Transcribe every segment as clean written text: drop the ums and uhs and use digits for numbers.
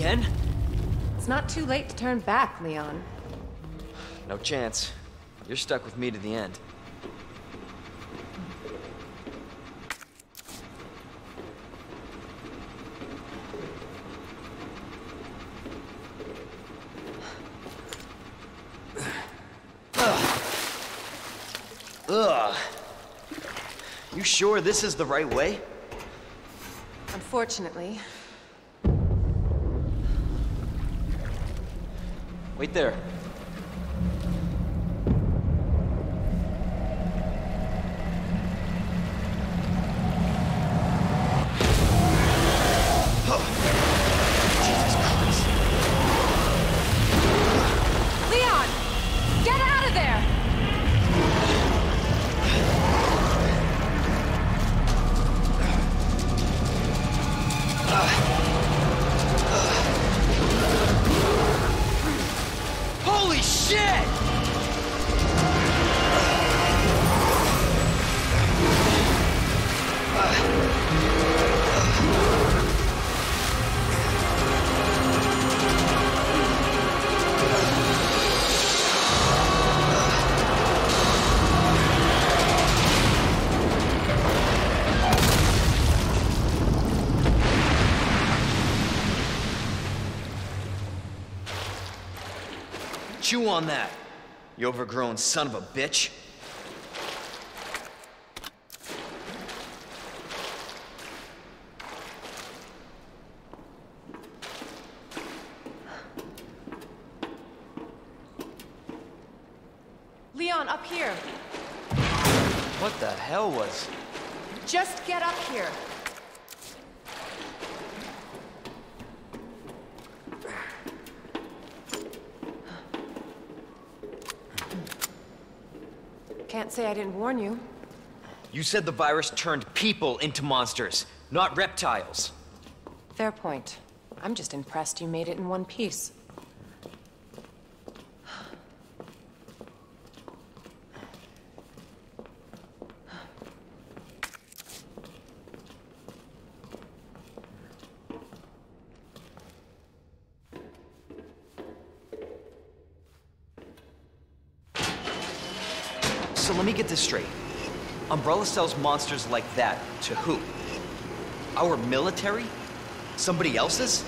again? It's not too late to turn back, Leon. No chance. You're stuck with me to the end. Ugh. You sure this is the right way? Unfortunately. Wait there. Chew on that, you overgrown son of a bitch. Leon, up here. What the hell was? Just get up here. Can't say I didn't warn you. You said the virus turned people into monsters, not reptiles. Fair point. I'm just impressed you made it in one piece. So let me get this straight. Umbrella sells monsters like that to who? Our military? Somebody else's?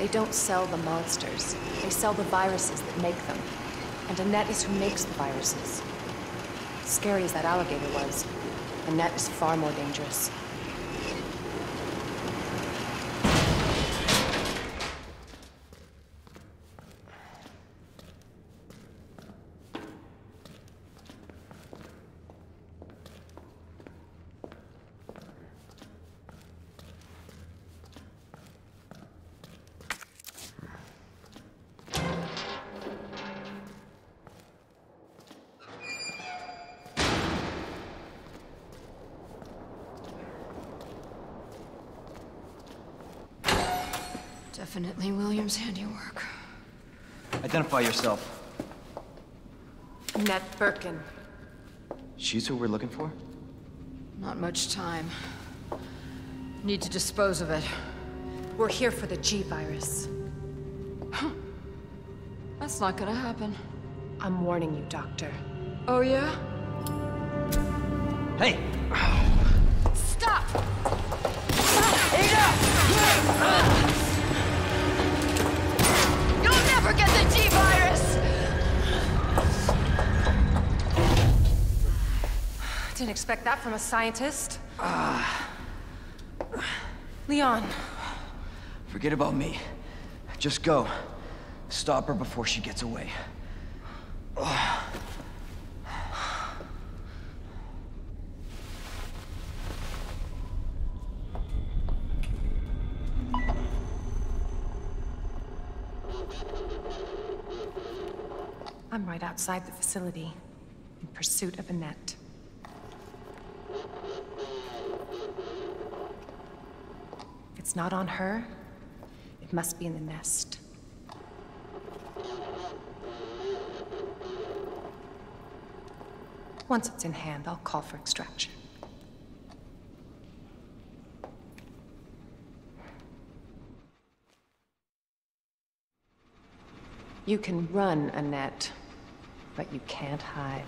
They don't sell the monsters. They sell the viruses that make them. And Annette is who makes the viruses. As scary as that alligator was, Annette is far more dangerous. Definitely William's handiwork. Identify yourself. Annette Birkin. She's who we're looking for? Not much time. Need to dispose of it. We're here for the G virus. Huh. That's not gonna happen. I'm warning you, Doctor. Oh, yeah? Hey! Stop! Ada! Forget the G virus! Didn't expect that from a scientist. Leon. Forget about me. Just go. Stop her before she gets away. I'm right outside the facility, in pursuit of Annette. If it's not on her, it must be in the nest. Once it's in hand, I'll call for extraction. You can run, Annette, but you can't hide.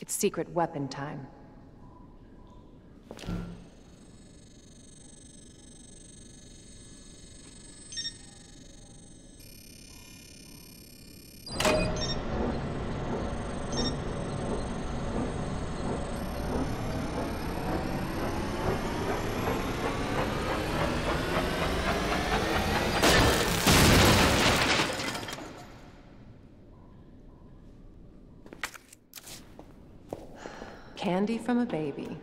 It's secret weapon time. Candy from a baby.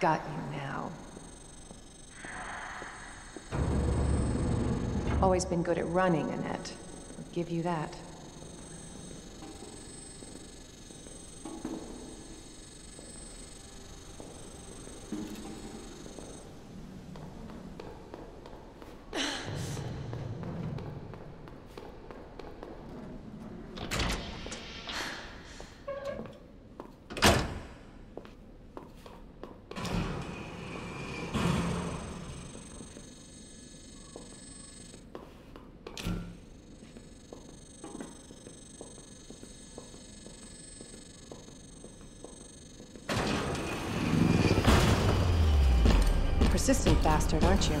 Got you now. Always been good at running, Annette. I'll give you that. Persistent bastard, aren't you?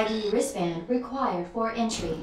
ID wristband required for entry.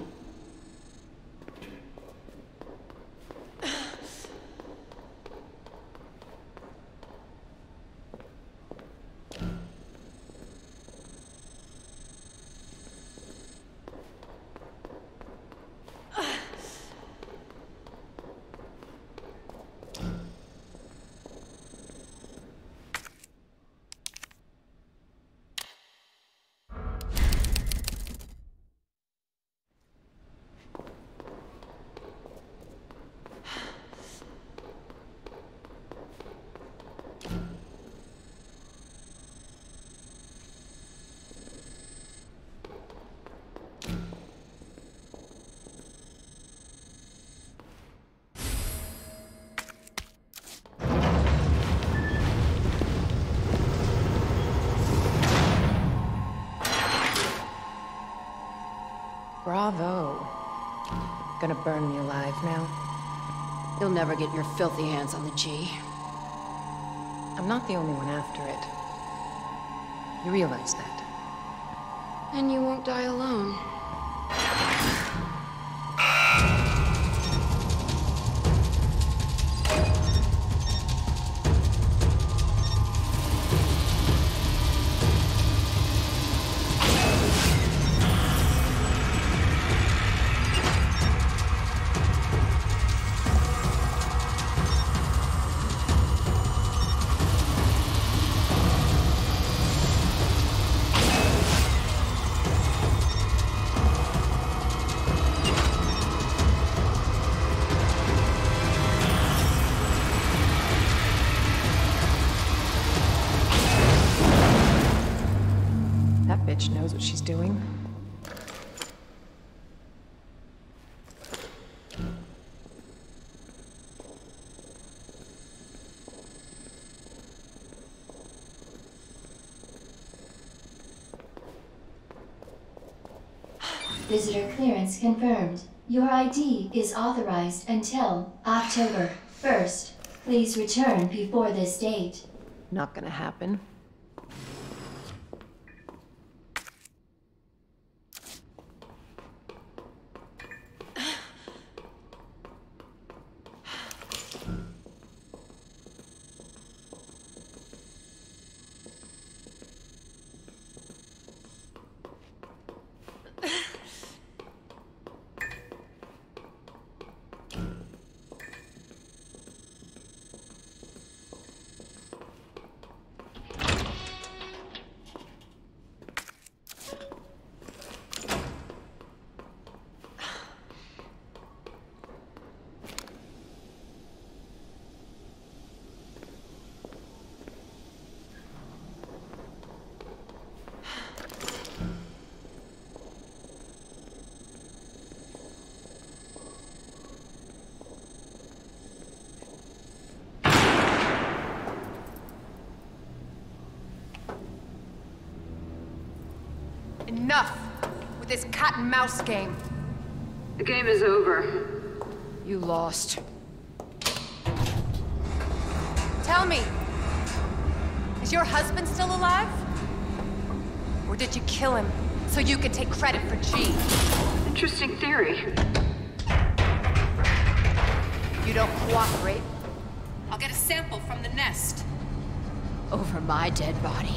Bravo. Gonna burn me alive now. You'll never get your filthy hands on the G. I'm not the only one after it. You realize that. And you won't die alone. Doing? Visitor clearance confirmed. Your ID is authorized until October 1st. Please return before this date. Not gonna happen. Enough with this cat and mouse game. The game is over. You lost. Tell me, is your husband still alive? Or did you kill him so you could take credit for G? Interesting theory. You don't cooperate. I'll get a sample from the nest. Over my dead body.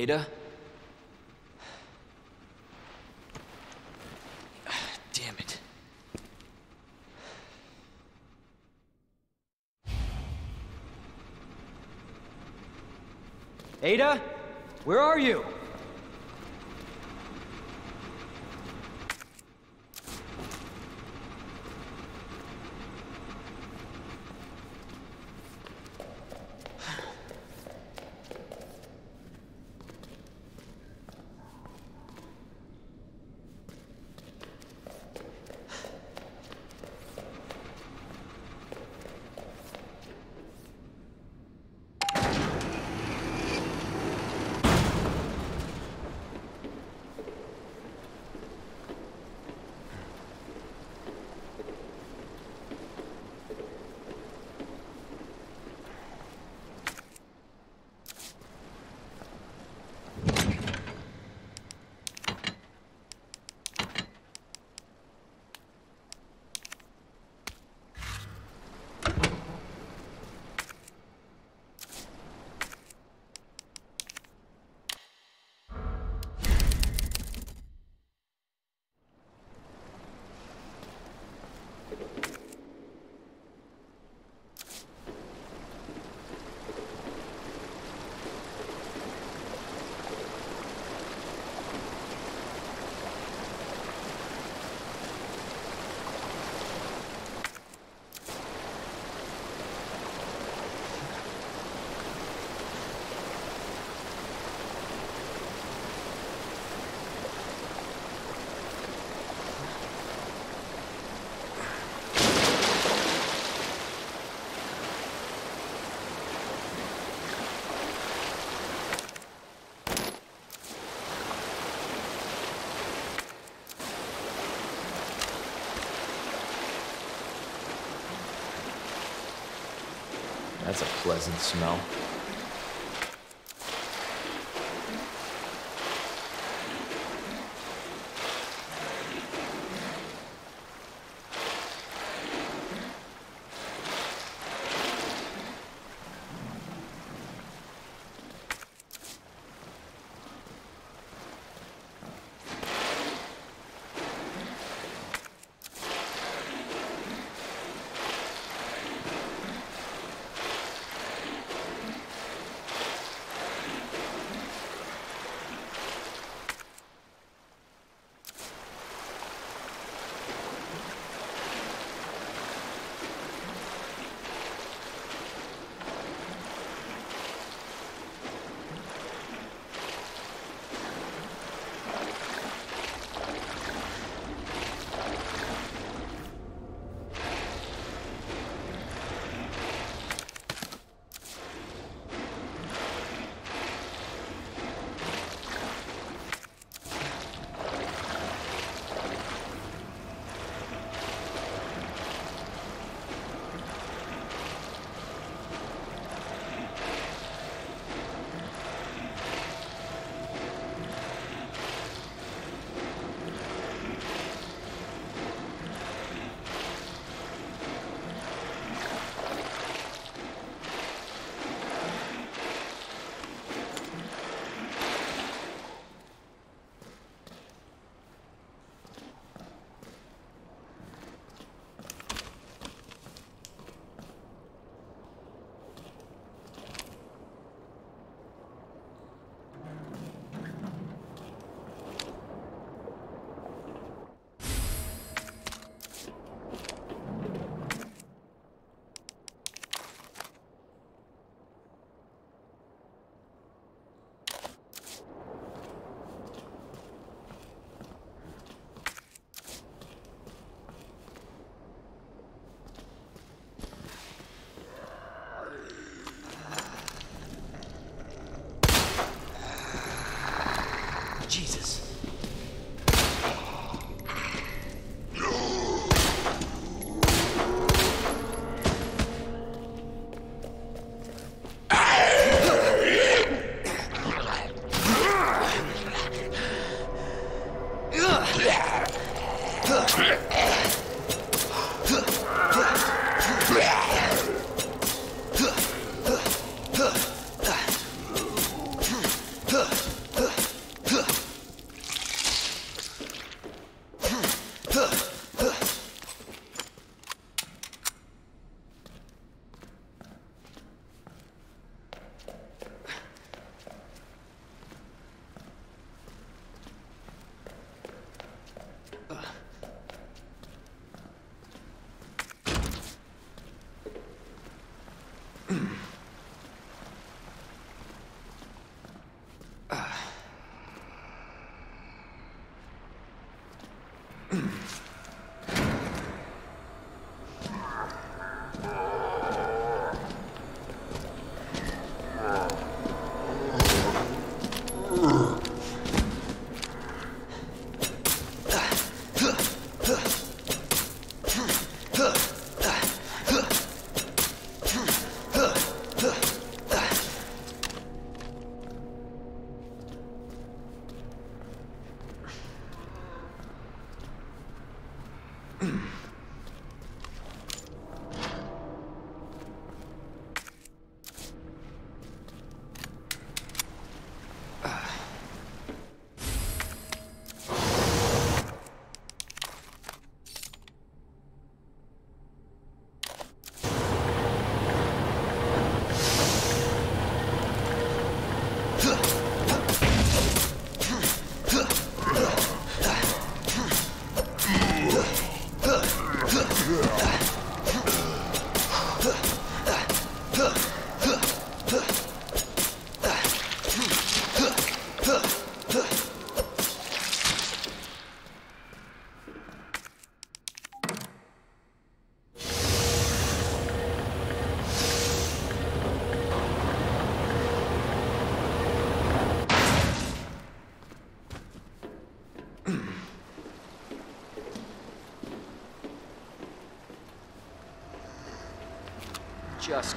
Ada? Damn it. Ada? Where are you? That's a pleasant smell. Jesus. Just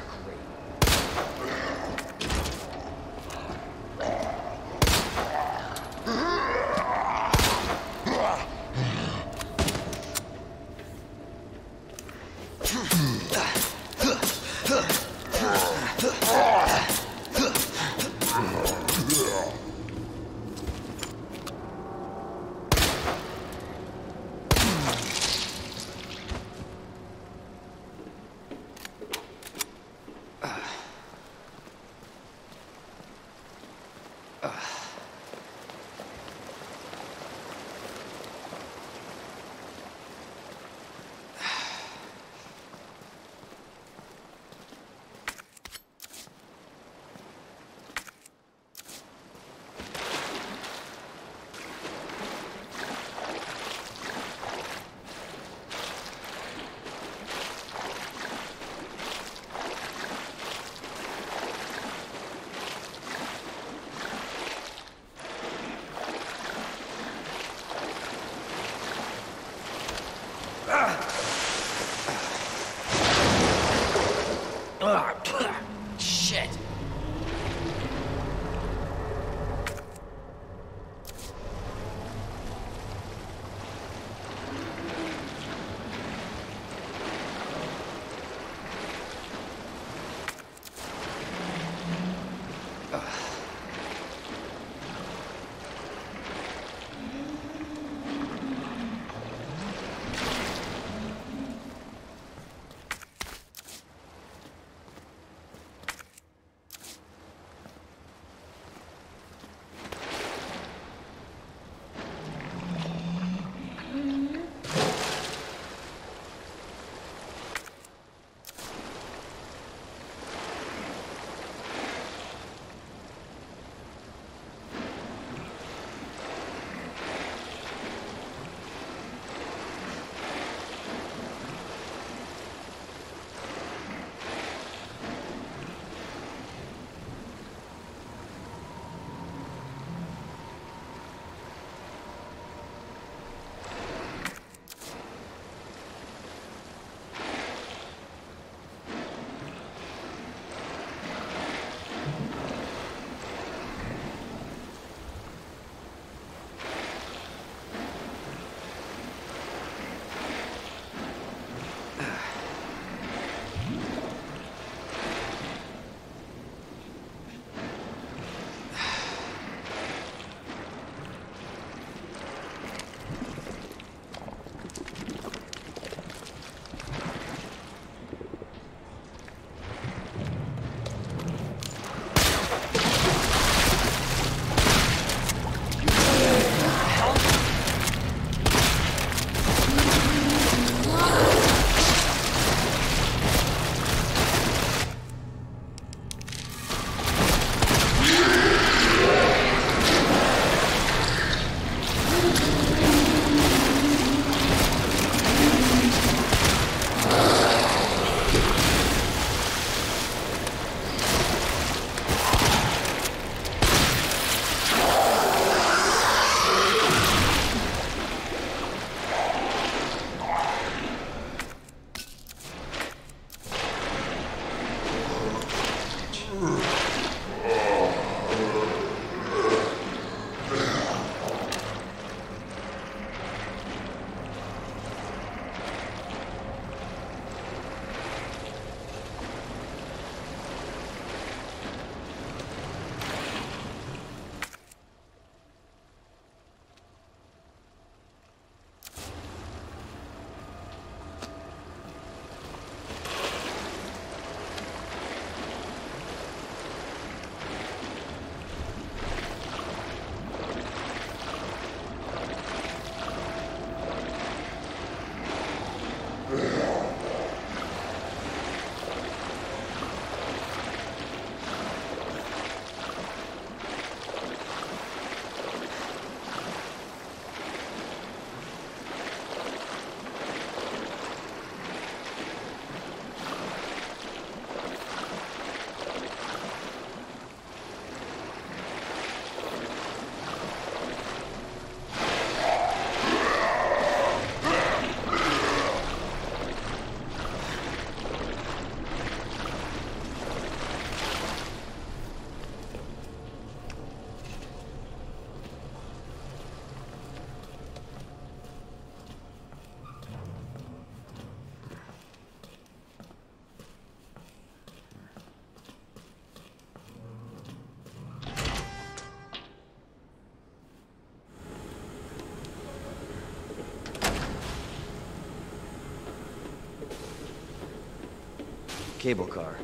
cable car.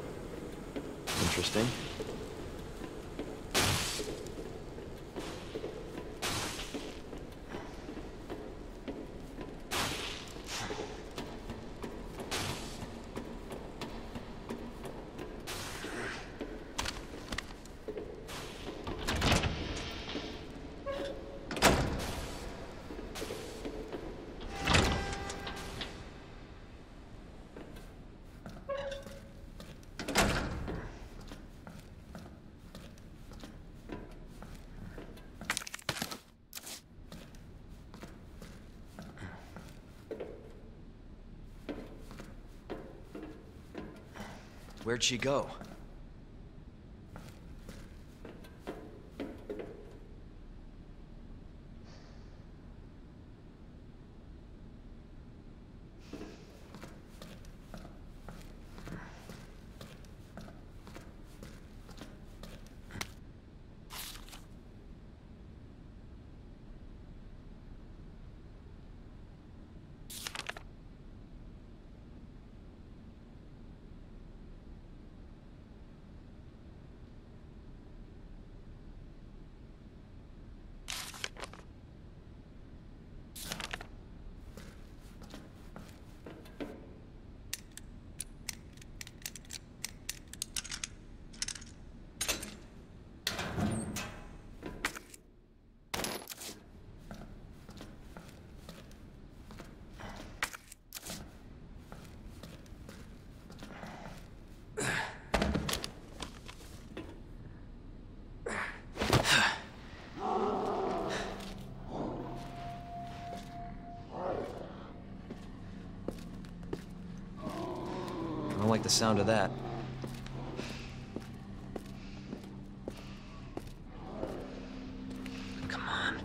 Interesting. Where'd she go? I don't like the sound of that. Come on.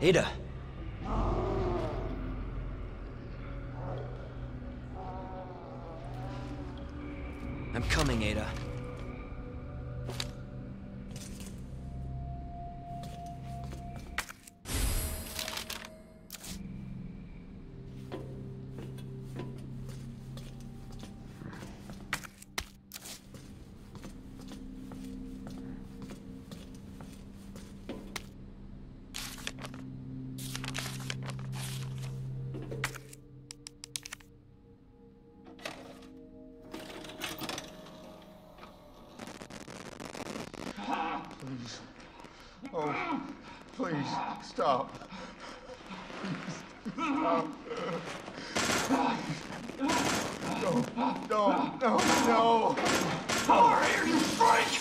Ada. I'm coming, Ada. Oh, please, stop. Stop. No. All right, you freak!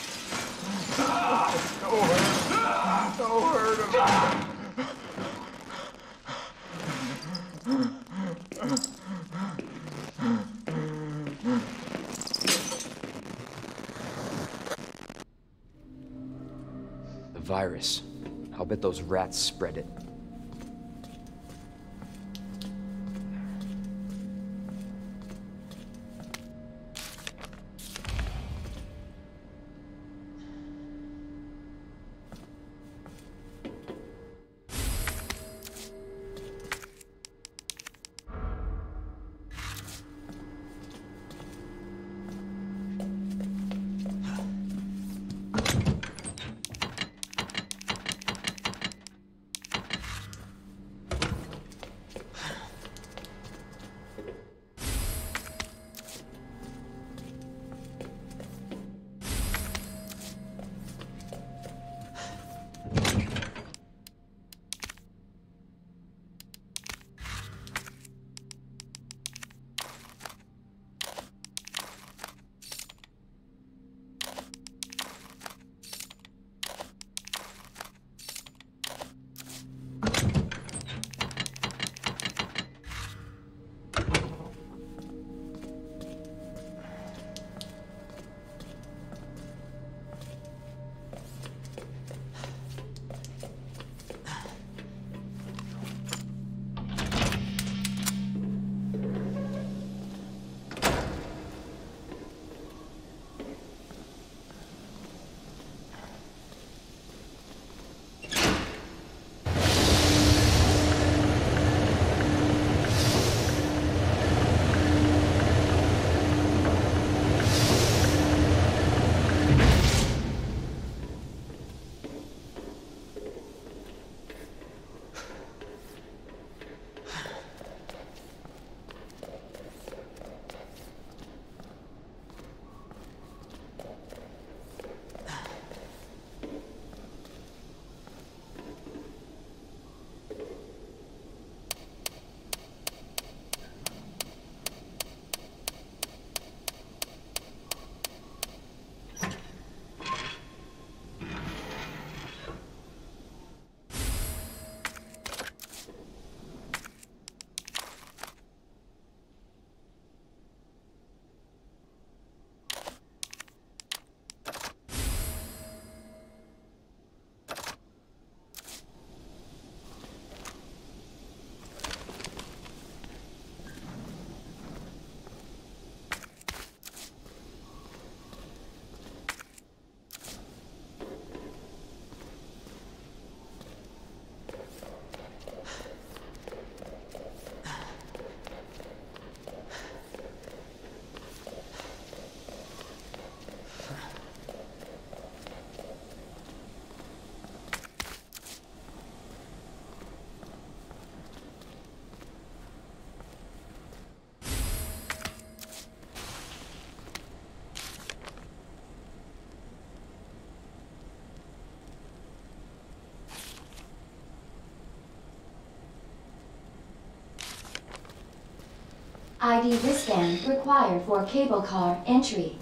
Don't hurt him. Don't hurt him. Virus. I'll bet those rats spread it. ID wristband required for cable car entry.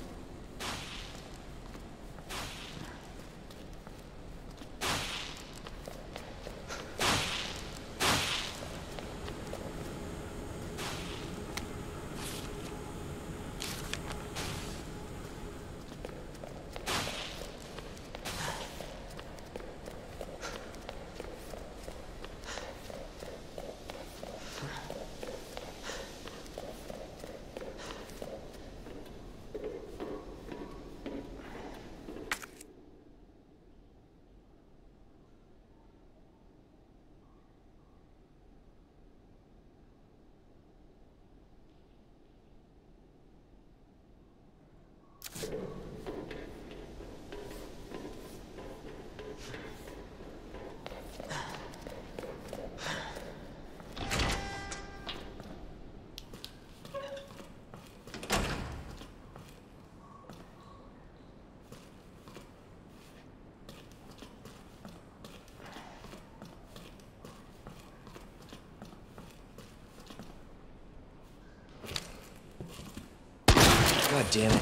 God damn it.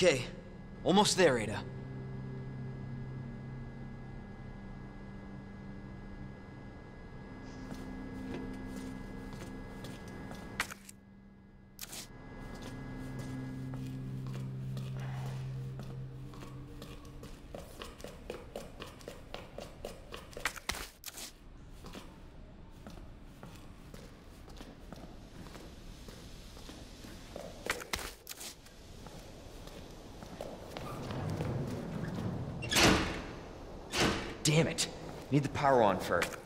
Okay. Almost there, Ada. Damn it. Need the power on first.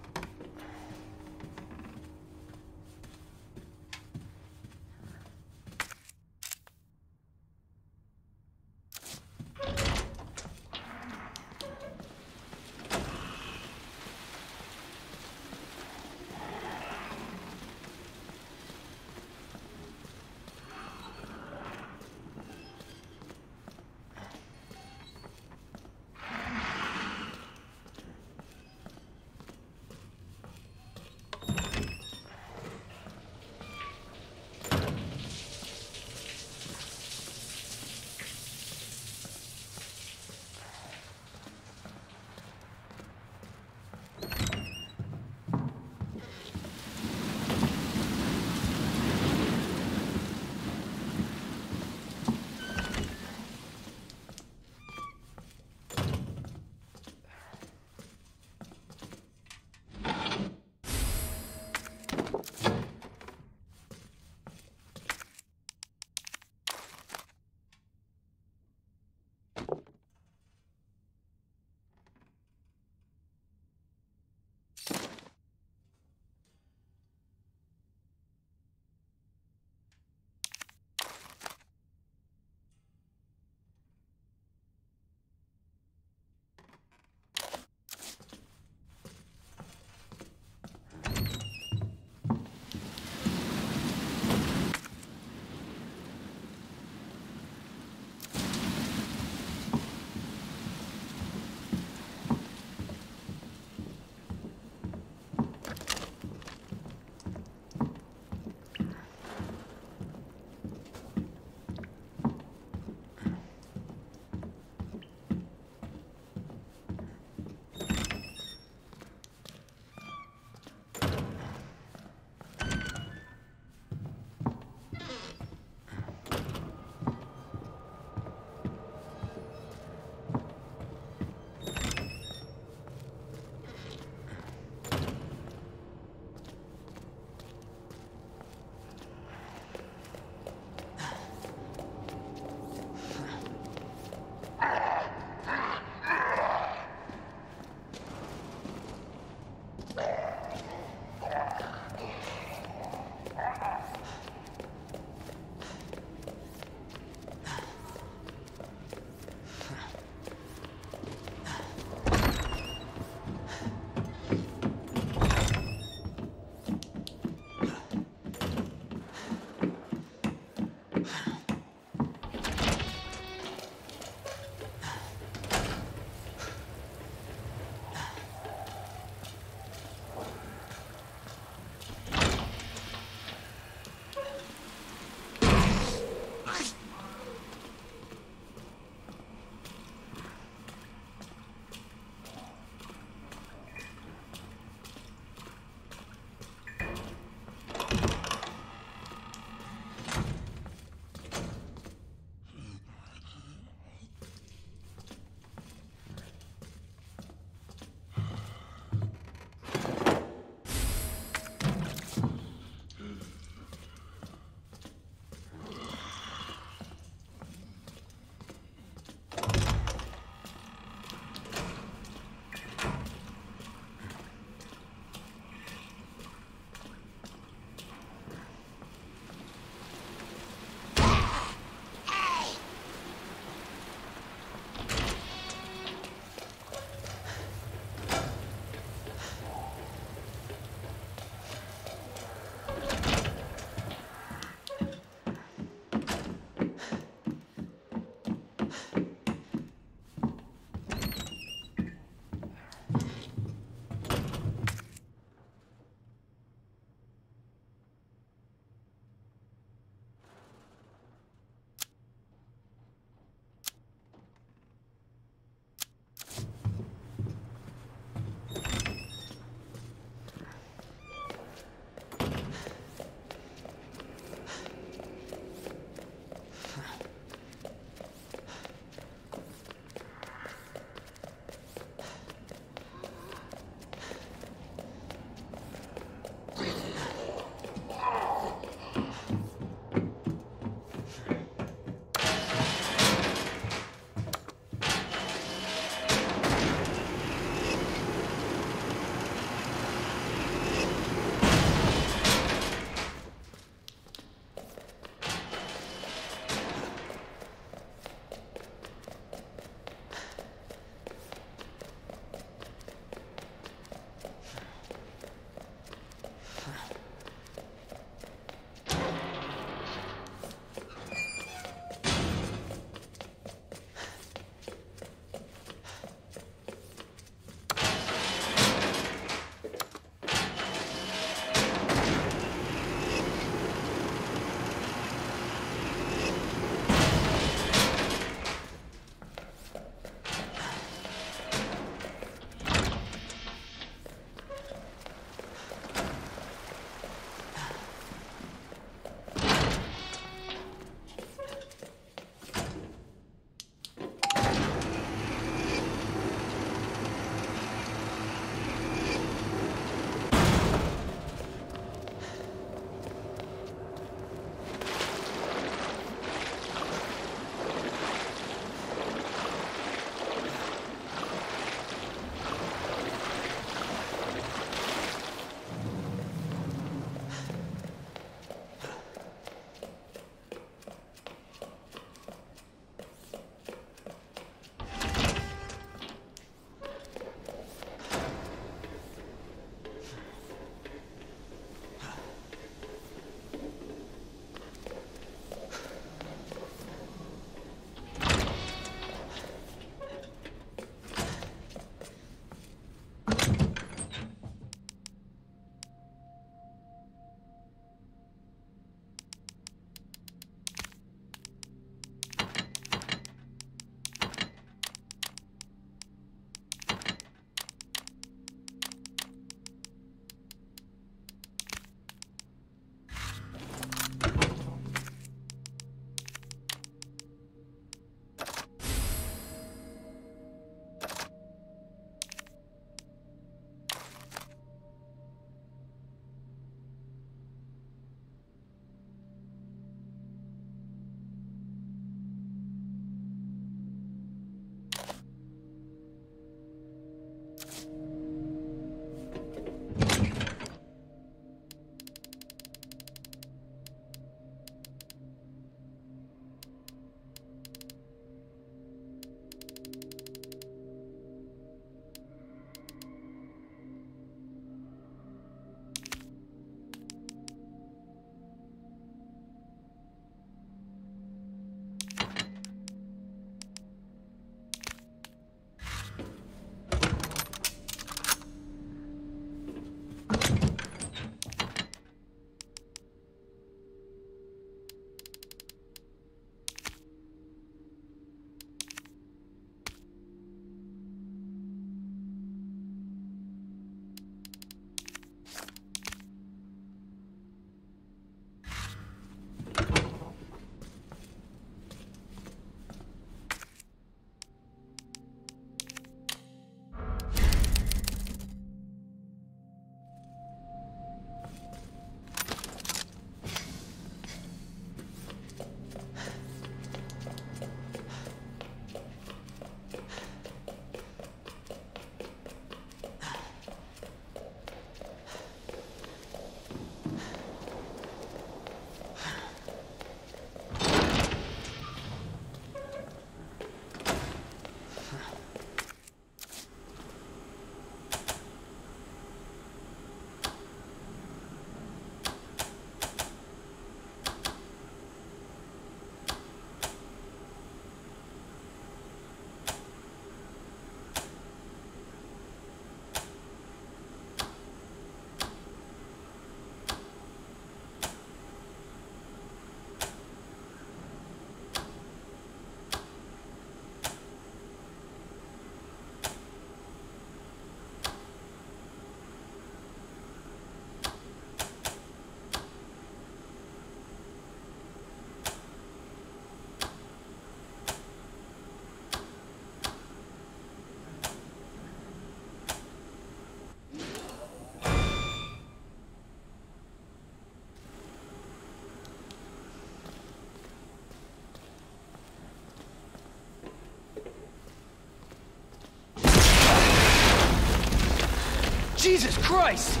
Jesus Christ!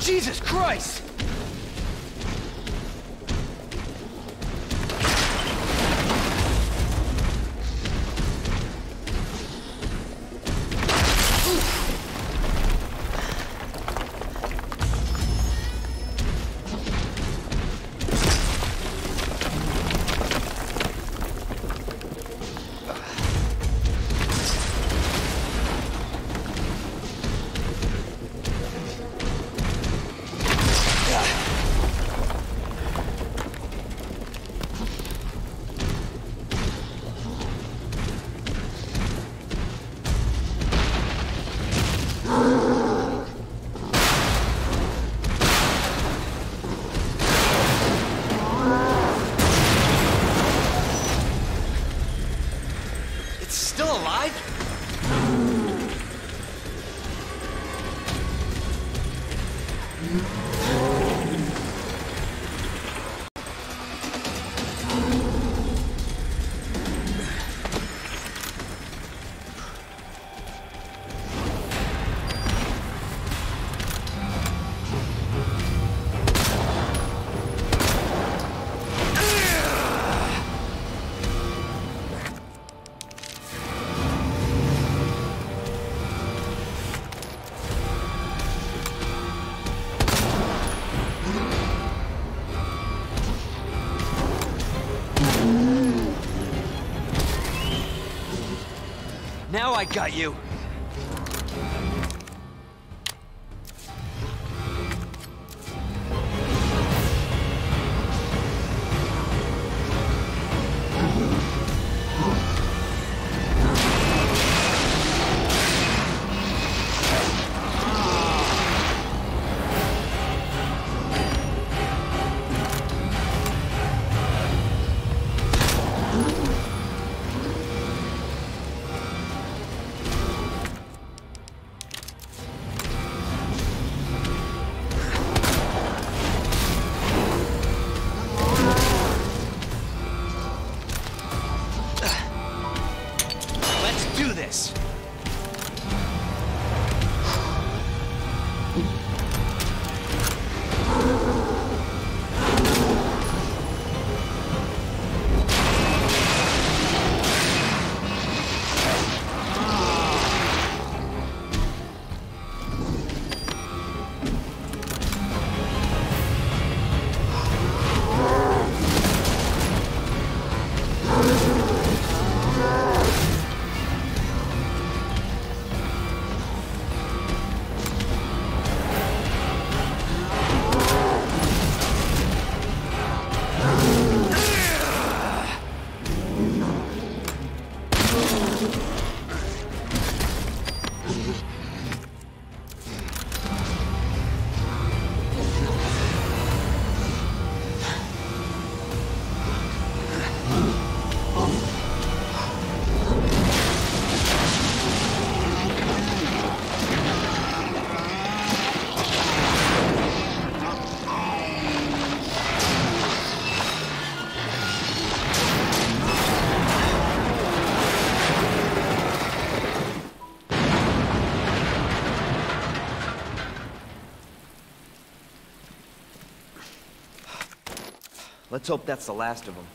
Jesus Christ! Now I got you. Let's hope that's the last of them.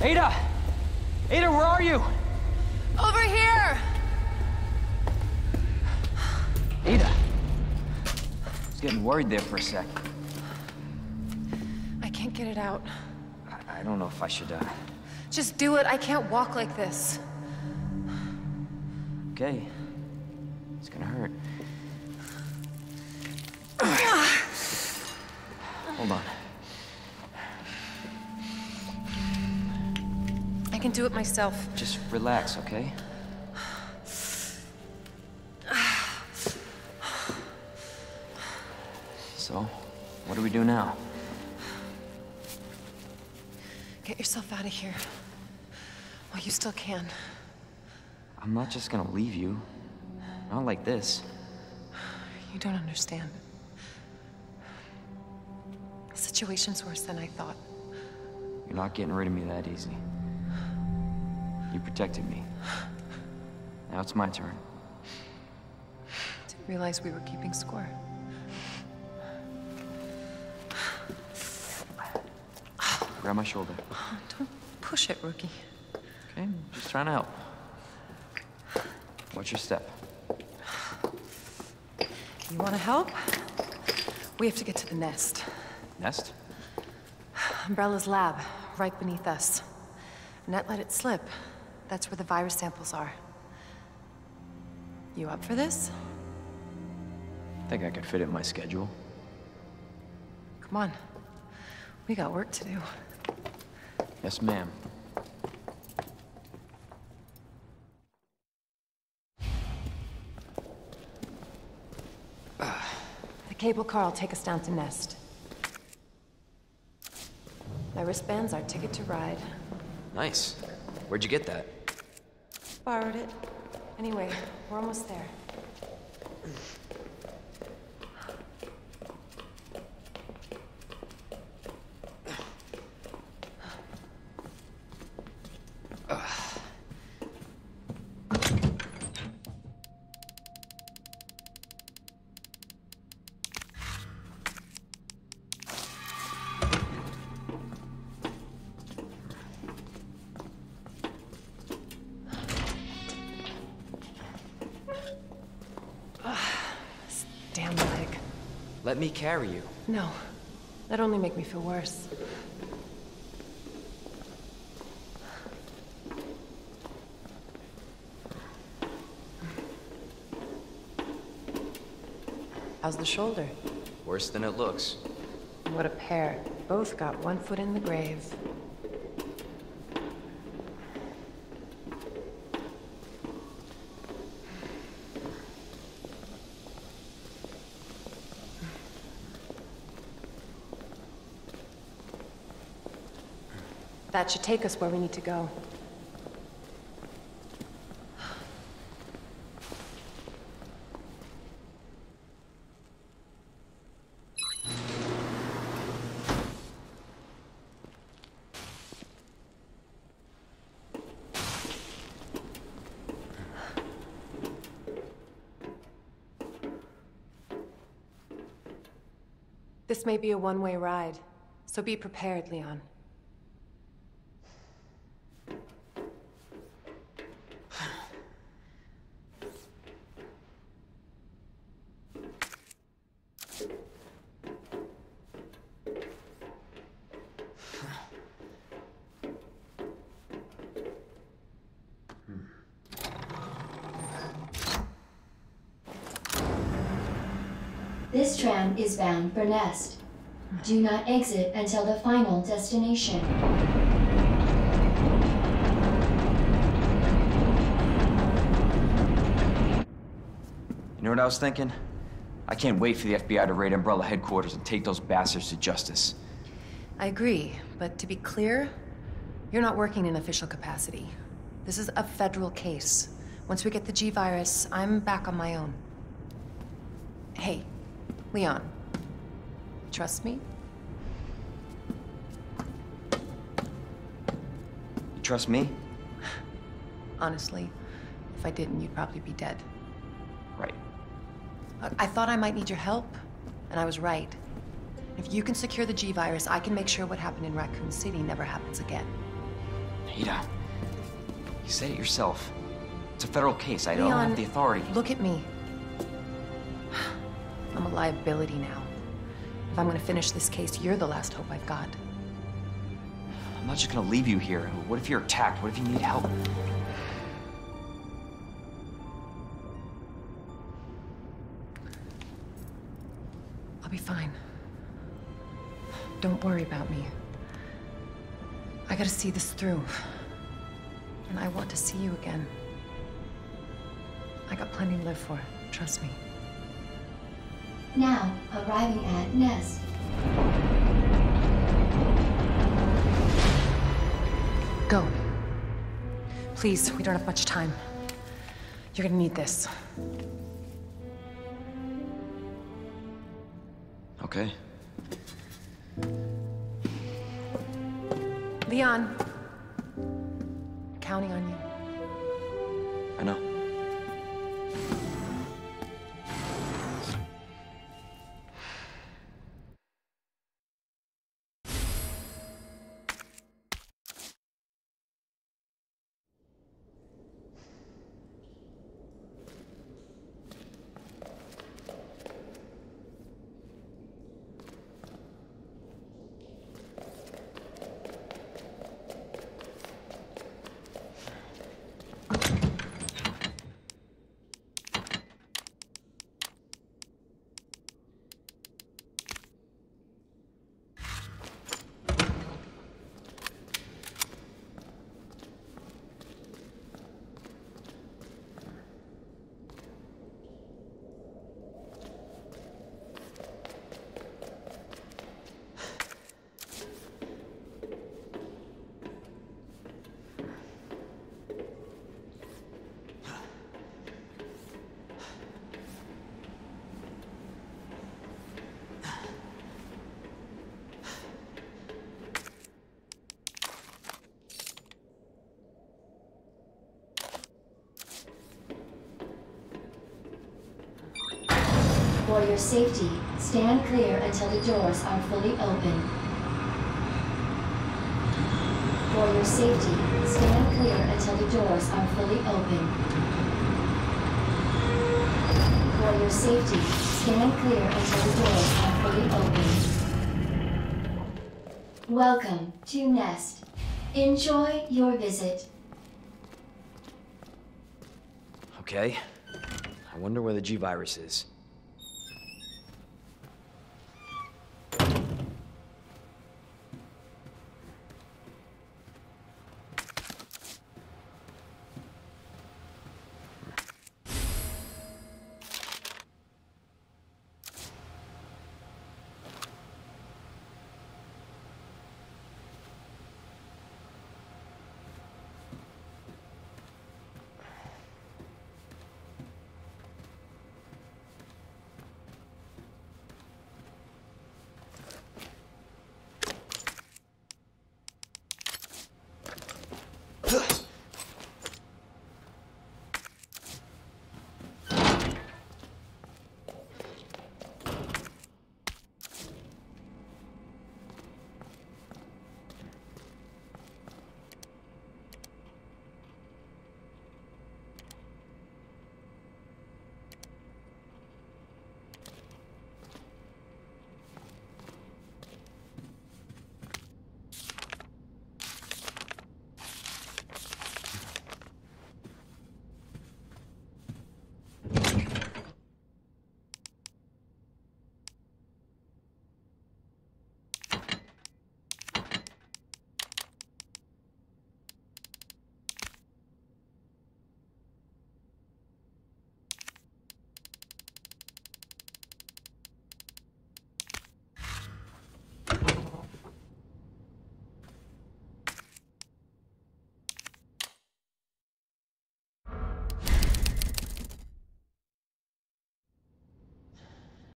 Ada! Ada, where are you? Over here! Ada! I was getting worried there for a sec. I can't get it out. I don't know if I should, Just do it. I can't walk like this. Okay. It's gonna hurt. Hold on. I can do it myself. Just relax, okay? So, what do we do now? Get yourself out of here. Well, you still can. I'm not just gonna leave you. Not like this. You don't understand. The situation's worse than I thought. You're not getting rid of me that easy. You protected me. Now it's my turn. Didn't realize we were keeping score. Grab my shoulder. Oh, don't push it, rookie. Okay, I'm just trying to help. Watch your step. You want to help? We have to get to the nest. Nest? Umbrella's lab, right beneath us. Annette let it slip. That's where the virus samples are. You up for this? I think I could fit it in my schedule. Come on. We got work to do. Yes, ma'am. The cable car will take us down to Nest. My wristband's our ticket to ride. Nice. Where'd you get that? Borrowed it. Anyway, we're almost there. Let me carry you. No, that only make me feel worse. How's the shoulder? Worse than it looks. What a pair. Both got one foot in the grave. That should take us where we need to go. This may be a one-way ride, so be prepared, Leon. This tram is bound for Ness. Do not exit until the final destination. You know what I was thinking? I can't wait for the FBI to raid Umbrella headquarters and take those bastards to justice. I agree, but to be clear, you're not working in official capacity. This is a federal case. Once we get the G virus, I'm back on my own. Hey. Leon, trust me? You trust me? Honestly, if I didn't, you'd probably be dead. Right. Look, I thought I might need your help, and I was right. If you can secure the G virus, I can make sure what happened in Raccoon City never happens again. Ada, you said it yourself. It's a federal case. I don't have the authority. Look at me. I'm a liability now. If I'm gonna finish this case, you're the last hope I've got. I'm not just gonna leave you here. What if you're attacked? What if you need help? I'll be fine. Don't worry about me. I gotta see this through. And I want to see you again. I got plenty to live for, trust me. Now, arriving at Ness. Go. Please, we don't have much time. You're gonna need this. Okay. Leon. I'm counting on you. I know. For your safety, stand clear until the doors are fully open. For your safety, stand clear until the doors are fully open. For your safety, stand clear until the doors are fully open. Welcome to Nest. Enjoy your visit. Okay. I wonder where the G virus is.